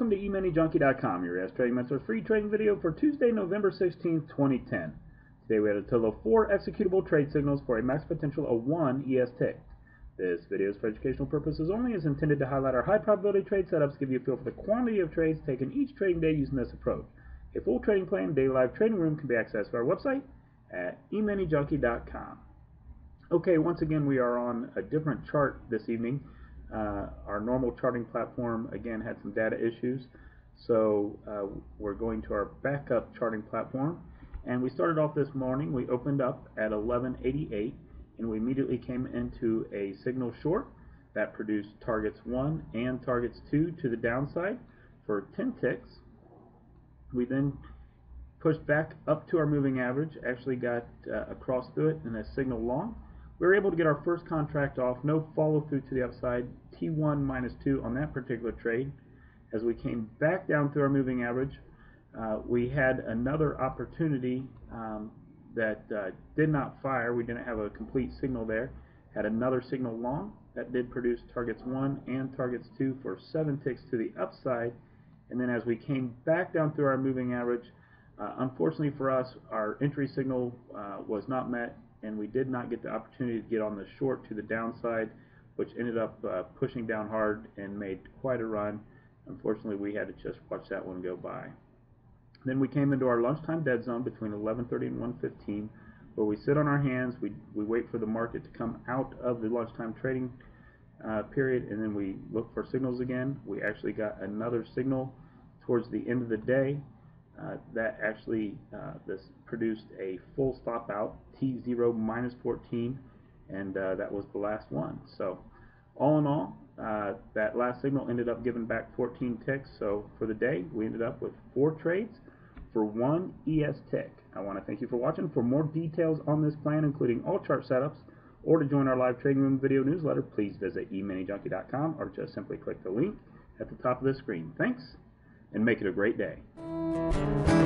Welcome to EminiJunkie.com, your ES Trading Mentors free trading video for Tuesday, November 16, 2010. Today we had a total of 4 executable trade signals for a max potential of 1 ES tick. This video is for educational purposes only, is intended to highlight our high probability trade setups, give you a feel for the quantity of trades taken each trading day using this approach. A full trading plan, daily live trading room can be accessed via our website at EminiJunkie.com. Okay, once again we are on a different chart this evening. Our normal charting platform again had some data issues, so we're going to our backup charting platform, and we started off this morning. We opened up at 1188 and we immediately came into a signal short that produced targets 1 and targets 2 to the downside for 10 ticks. We then pushed back up to our moving average, actually got across through it in a signal long. We were able to get our first contract off, no follow through to the upside, T1 minus 2 on that particular trade. As we came back down through our moving average, we had another opportunity that did not fire. We didn't have a complete signal there. Had another signal long that did produce targets 1 and targets 2 for 7 ticks to the upside. And then as we came back down through our moving average, unfortunately for us, our entry signal was not met, and we did not get the opportunity to get on the short to the downside, which ended up pushing down hard and made quite a run. Unfortunately, we had to just watch that one go by. Then we came into our lunchtime dead zone between 11:30 and 1:15, where we sit on our hands, we wait for the market to come out of the lunchtime trading period, and then we look for signals again. We actually got another signal towards the end of the day. That actually this produced a full stop out, T0 minus 14, and that was the last one. So all in all, that last signal ended up giving back 14 ticks. So for the day, we ended up with 4 trades for 1 ES tick. I want to thank you for watching. For more details on this plan, including all chart setups, or to join our live trading room video newsletter, please visit EminiJunkie.com or just simply click the link at the top of the screen. Thanks, and make it a great day.